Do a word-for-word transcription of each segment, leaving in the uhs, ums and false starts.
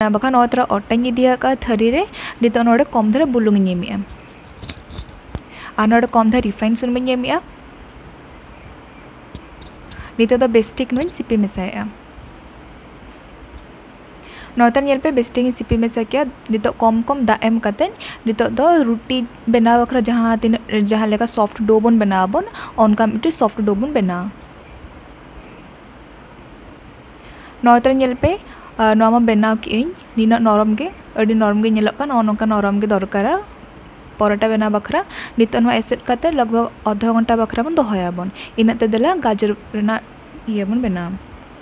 Bahkan orang orang dia ke thari re, di tahun orang kom thara bulung nyemia. Anak orang kom thara refine sun menyemia. Di tahun bestik nun sipi mesaya. Northern yelpe besting sipi mesaya. Di tahun kom kom da em katen. Di tahun roti bena wakra jahan tin jahan leka soft dough bun bena bun. On kam itu soft dough bun bena. Northern yelpe Norma bena kini, ni na norm ke, ada norm ke nyelakkan, orang kan norm ke dorkara, porota bena bakra, di tanpa aset kata lagu odha gonta bakra pun dohaya bon. Ina tadalah gajar bena, iya bon bena.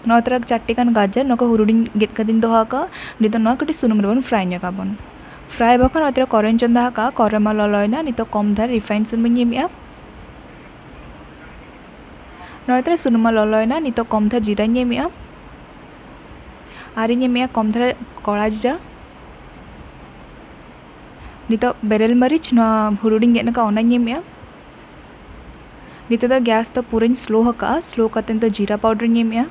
Nortrak catikan gajar, noka hurudin get kadin dohaka, di tanpa kiti sunum bon frynya kabon. Fry bahkan nortrak koren cendha ka, koren maloloina, di tanpa kom dar refine sun menyimia. Nortrak sunum maloloina, di tanpa kom dar jira nyimia. Arinya mea komthara korajda, dito barrel marich na huruding yena ka onanya mea, dito da gas to purin slow haka, slow katen to jira powder nya mea,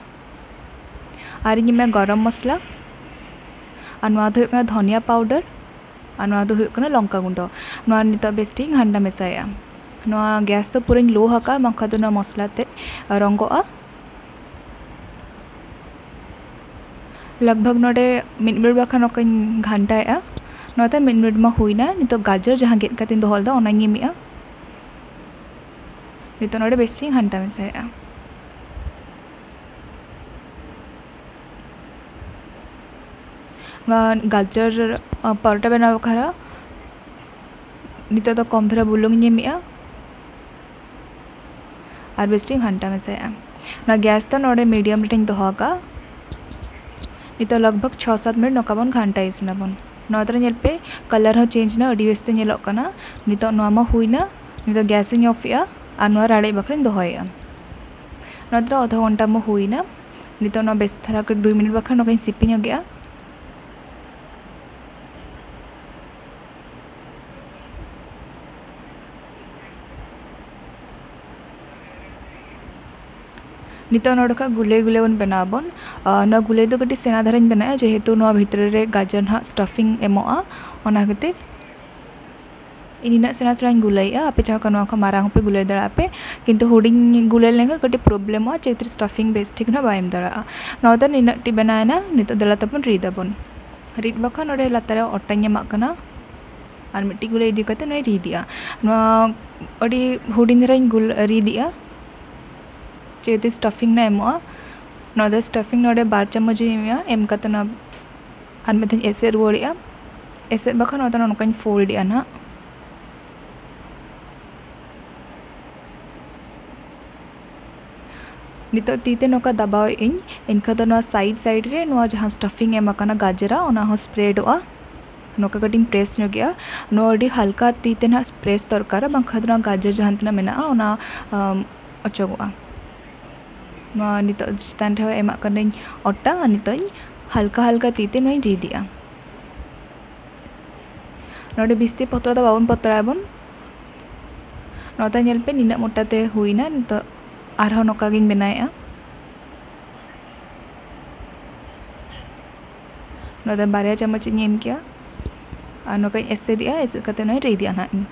arinya mea garam masala, anwa to hukna dhania powder, anwa to hukna longka gundo, noa nito besting handa mesaya, noa gas to purin low haka, mangkato na masala te ronggo a. लगभग नोडे मिनट बाखा नोक घंटाया नोता मिनट मा हुइना नितो गाजर जहां गेट कातिन दोहल दा ओना निमिया नितो नोडे बेसिंग घंटा में साया वा गाजर परोटा बना खरा नितो तो कम थरा बुलुंग निमिया आर बेसिंग घंटा में साया ना गैस तो नोडे मीडियम रेटिंग दोहाका Nito लगभग छह सात मिनट नोकाबन घंटा इसना बन नोतरा नेलपे कलर हो चेंज ना अडी वेस्ते नेलक कना नितो नोमा हुइना नितो गैस इन ऑफिया आनवा राडे बखरिन दोहया नोतरा आधा घंटा म हुइना नितो न बेस्थरा के दो मिनट बखन नोकिन सिपिन हो गया नितो नोडका गुले गुले वन बनाबन ना गुले दो कटी सेना धरन बनाया जेहेतु नोआ भीतर रे गाजर हा स्टफिंग एमोआ ओना गते इनिना सेना सेना गुलेया आपे चाह कनवा का मारा हपे गुले दरा आपे किंतु होडिंग गुले लेंगे कटी प्रॉब्लम आ चेत्र स्टफिंग बेस ठीक ना बायम दरा नोदन इना टी बनाया ना नितो दला तपन रीदाबन रीद बखा नोडे लतारा ओटान्या माकना आर मिट्टी गुले इदी कते नै रीदिया नोआ ओडी होडिंग रेन गुल रीदिया चेते स्टफिंग ना एमोआ नोदा स्टफिंग नोडे बार चम्मच एमिया एम कतना आर मेथन एसे रुवड़िया एसे बखन नोदा नोकन फोल्ड याना नितो तीते नोका दबाव इन इनका तो ना साइड साइड रे नोआ जहां स्टफिंग एम कना गाजरा ओना हो स्प्रेड ओआ नोका कटिंग प्रेस नोगिया नोडी हल्का तीते ना प्रेस दरकार बखन ना गाजर जहां तना मेना ओना अचोगोआ Nah, nito jitan teh emak kandeng otak, nito halka-halka titi noin ridia. Node bisti potra ta babon potra abon. Nota nyelpe nina mota teh huina nito arho nokagin benaya. Nota baria chamac nyem kia. Anokai esse dia esse kate noin ridia nain.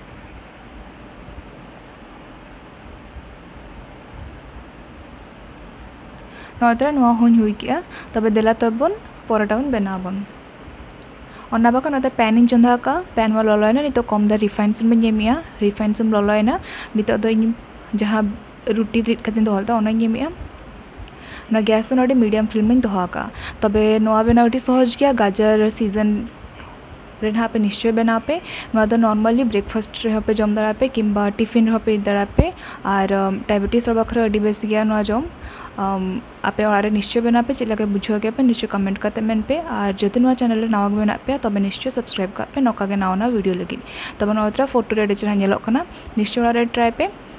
Nodra noa hon hui kia, tapi dela tebon, porotaun benabon. Ona baka nota panin cendaka, pan wa loloina nito kom da refine sun benyemia, refine sun loloina nito do in jaha ruti rit katin dohalta ona nyemia. Na gas sun odi medium filming dohaka, tapi noa benauti sohoj kia gajar season रेहा पे निश्चय बना पे नोदा normally breakfast रे पे जम दरा पे किंबा टिफिन रे पे दरा पे आर डायबिटीज रे बखर अडी बेस गया न जम आपे ओरे निश्चय बना पे चला के बुझो के पे निश्चय कमेंट करते मेन पे आर जति नवा चैनल रे नाव बना पे तबे निश्चय सब्सक्राइब कर पे नका के नावना वीडियो लगी तबे नोतरा फोटो रे डिजाइन हन लकना निश्चय रे ट्राई पे